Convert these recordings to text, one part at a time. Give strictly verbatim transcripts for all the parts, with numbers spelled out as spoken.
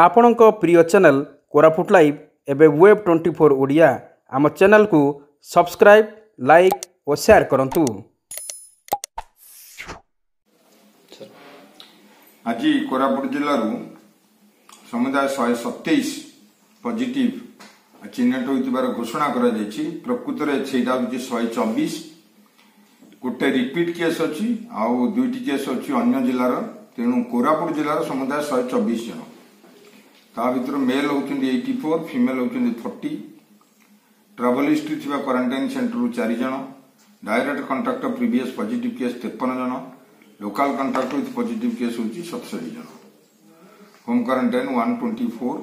आपण को प्रिय चैनल कोरापुट लाइव एबे वेब ट्वेंटी फोर ओडिया आम चैनल को सब्सक्राइब लाइक और शेयर करंतु। आज कोरापुट जिल्लार समुदाय शहे सतैश पॉजिटिव चिन्हट होइतिबार घोषणा करा जायछि। प्रकृत रे सेटा होछि एक सौ चौबीस गोटे रिपीट केस अच्छी आउ दुईटी केस अच्छी अन्य जिलार। तेणु कोरापुट जिलार समुदाय शहे चौबीस जन ता भर मेल होती एटी फोर, फिमेल होती फोर्टी। ट्राभेल हिस्ट्री थी क्वारंटाइन सेन्टर चार जन, direct contact previous positive case तिरपन जन, local contact with positive case होती सतसठ जन। Home quarantine one twenty four.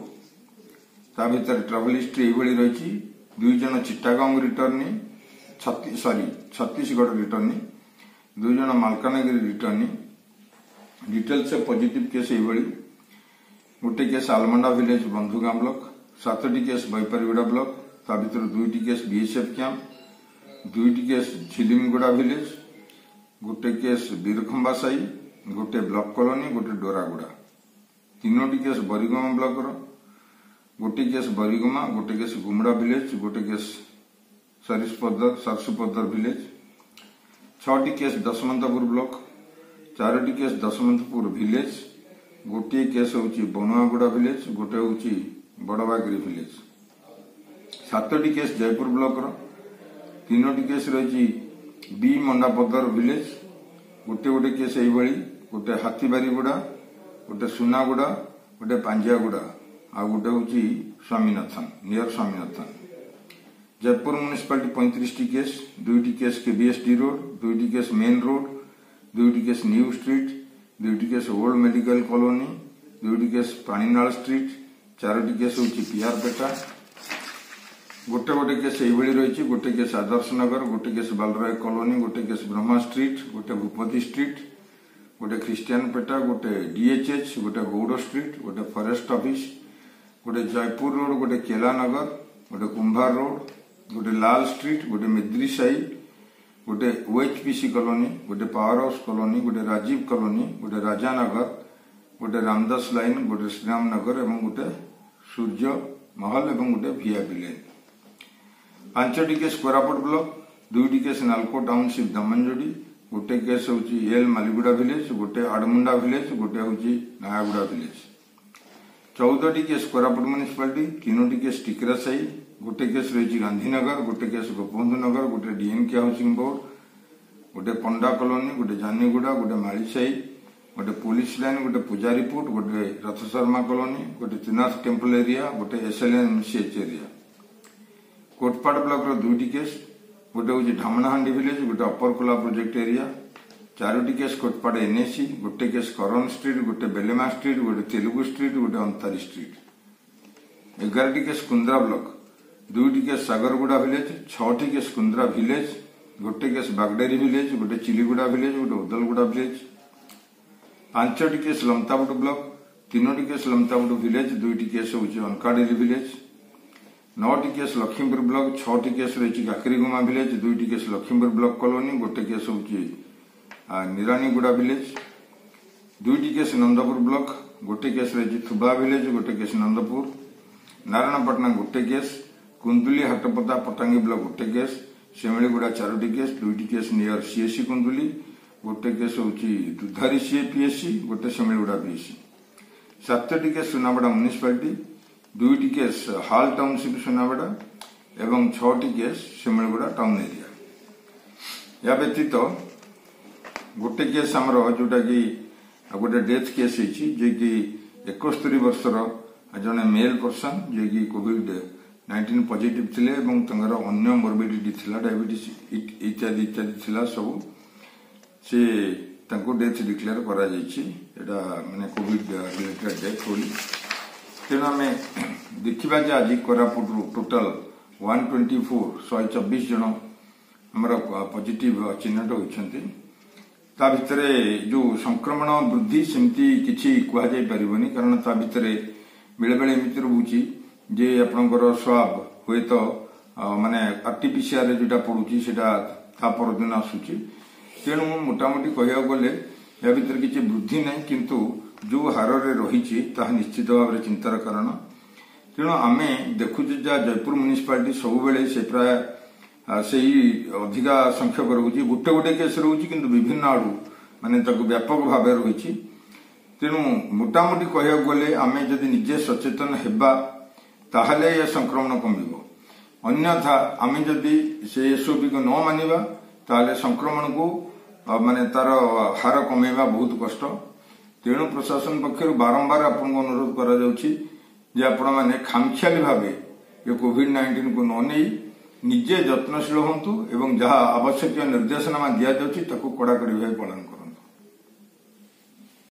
ता भर ट्राभेल हिस्ट्री ये रही दुई जन चिट्टागंग रिटर्नी छत्ती सरी छत्तीसगढ़ रिटर्नी, दुई जन Malkangiri returnee. Details positive case ये गोटे case Alamanda village Bandhugam block, सातटी केस बैपारीगुड़ा ब्लॉक, ता भर दुईटी केस बीएसएफ कैंप, दुईटी केस झिलिमगुड़ा विलेज, गोटे केस बीरखंबा साई, गोटे ब्लॉक कॉलोनी, गोटे डोरागुड़ा। तीनोटी केस बरीगमा ब्लॉक, गोटे केस बरीगमा, गोटे केस गुमड़ा विलेज, गोटे केस सरिसपदर सरसुपदर विलेज। छटी केस दशमंतपुर ब्लॉक, चारोटी केस दशमंतपुर विलेज, गोटे केस होची बनुआगुड़ा विलेज, गोटे होची बड़वागिरी विलेज। सातटी केस जयपुर ब्लॉक रो, तीनोटी केस रही बी मंडापदर विलेज, गोटे गोटे केस एइबळी गोटे हाथीबारीगुड़ा, गोटे सुनागुड़ा, गोटे पांजियागुड़ा, आ गोटे होची स्वामीनाथन नियर स्वामीनाथन। जयपुर म्युनिसिपालिटी पैंतीस टी केस, दुईटी केस केबीएसडी रोड, दुईटी केस मेन रोड, दुईटी केस न्यू स्ट्रीट, दुईटी केस ओल्ड मेडिकल कॉलोनी, दुईटी केस पानीनाल स्ट्रीट, चारोटी केस होची पीआरपेटा, गोटे गोटे केस एइबळी रही गोटे केस आदर्श नगर, गोटे केस बालराय कॉलोनी, गोटे केस ब्रह्मा स्ट्रीट, गोटे भूपति स्ट्रीट, गोटे क्रिश्चियन पेटा, गोटे डीएचएच, गोटे गौड़ स्ट्रीट, गोटे फॉरेस्ट ऑफिस, गोटे जयपुर रोड, गोटे केला नगर, गोटे कुंभार रोड, गोटे लाल स्ट्रीट, गोटे मिद्री साई, गोटे ओएचपीसी कॉलोनी, गोटे पावर हाउस कॉलोनी, गोटे राजीव कॉलोनी, गोटे राजानगर, गोटे रामदास लाइन, गोटे श्रीराम नगर एवं गोटे सूर्य महल एवं गोटे वीआईपी लाइन। पांचटी केस कोरापुट ब्लॉक, दुईटी केस नालको टाउनशिप दामनजोड़ी, गोटे केस होची एल मालीगुड़ा विलेज, गोटे आड़मुंडा विलेज, गोटे होची नयागुड़ा विलेज। चौदहटी केस कोरापुट म्युनिसिपालिटी, तीनोटी केस टिकरा साई, गोटे केस रही गांधीनगर, गोटे केस गोपबंधु नगर, गोटे डीएमके हाउसिंग बोर्ड, गोटे पंडा कॉलोनी, गोटे जानीगुड़ा, गोटे मालीसाई, गोटे पुलिस लाइन, गोटे पुजारीपुट, गोटे रथ शर्मा कॉलोनी, गोटे त्रिनाथ टेम्पल एरिया, गोटे एसएलएमसीएच एरिया। कोटपाड़ ब्लॉक रो दुईटी केस, गोटे हूँ ढामनाहांडी विलेज, गोटे अपर कोला प्रोजेक्ट एरिया, चारोटी केस कोटपाड़ एनएसी, गोटे केस करन स्ट्रीट, गोटे बेलेमा स्ट्रीट, गोटे तेलुगु स्ट्रीट, गोटे अंतारी स्ट्रीट। एगारटी केस कुंद्रा ब्लॉक, दुईटी केस सागरगुड़ा विलेज, छठी केस कुंद्रा विलेज, गोटे केस बागडेरी विलेज, गोटे चिलीगुड़ा विलेज, गोटे उदलगुड़ा विलेज। पांचटी केस लमताबुट ब्लॉक, तीनोटी केस लमताबुट विलेज, दुईटी केस होची अनकाडेरी विलेज। नौटी केस लखीमपुर ब्लॉक, छठी केस रही काकरीगुमा विलेज, दुईटी केस लखीमपुर ब्लॉक कॉलोनी, गोटे केस होची निरानीगुड़ा विलेज। दुईटी केस नंदपुर ब्लॉक, गोटे केस रही थुबा विलेज, गोटे केस नंदपुर। नारायणपाटना गोटे केस, कुंदुली हाटपदा पटांगी ब्लॉक गोटे केस, शेमिलीगुड़ा चारोटी केस, दुईटी केस नियर सीएससी कुंदुली, गोटे केस होची दुधारी सीए पीएससी, गोटे शेमिलीगुड़ा पीएससी। सातटी केस सुनाबड़ा म्युनिसिपालिटी, दुईटी केस हाल टाउनशिप सुनाबड़ा एवं छटी केस शेमिलीगुड़ा टाउन एरिया। या व्यतीत गोटे केस आमर जोटा कि गोटे डेथ केस होगी एकस्तरी वर्षर जड़े मेल पर्सन जे कि कोविड नाइंटीन पॉजिटिव थिले एवं तंगरा अन्य मोरबिडिटी थिला डायबिटीज इत्यादि इत्यादि थिला सब से तंको डेथ डिक्लेयर करा जायछि। एटा माने कोविड रिलेटेड डेथ होली। तेना हमें देखिबा जे आज कोरापुट टोटल एक सौ चौबीस जन हमरा पॉजिटिव चिन्हट होइछन्ते। ता भितरे जो संक्रमण वृद्धि सेमती किछि कुहा जाय परिबनी, कारण ता भितरे बेले बेले एमती रहउछि जे आपणकर स्वाब हुए तो माने आरटीपीसीआर जोटा पड़ूची सेटा ता परदिन आसुची। तेणु मोटामोटी कह गले या भितर किसी वृद्धि नहीं, किंतु जो हार रही निश्चित भाव में चिंतार कारण। तेणु आम देखु जयपुर म्यूनिसिपालिटी सब बेले से प्राय से अधिका संख्यक रोचे गोटे गोटे केस रोचे कि विभिन्न आड़ू माने व्यापक भाव रही। तेणु मोटामोटी कह गले आम जदि निजे सचेतन होगा ताहले यह संक्रमण कम, अन्यथा आम जदि से एसओपी को न मानिबा ताहले संक्रमण को माने तार हार कमेबा बहुत कष्ट। तेणु प्रशासन पक्षर बारंबार आपन को अनुरोध करा जाउछि जे आपण माने खामखियाली भाबे ये कोविड नाइंटीन को न नै निजे यत्नशील हंतु एवं जहा आवश्यक निर्देशनामा दिया जाउछि ताकू कड़ाकड़ी भाबे पालन कर।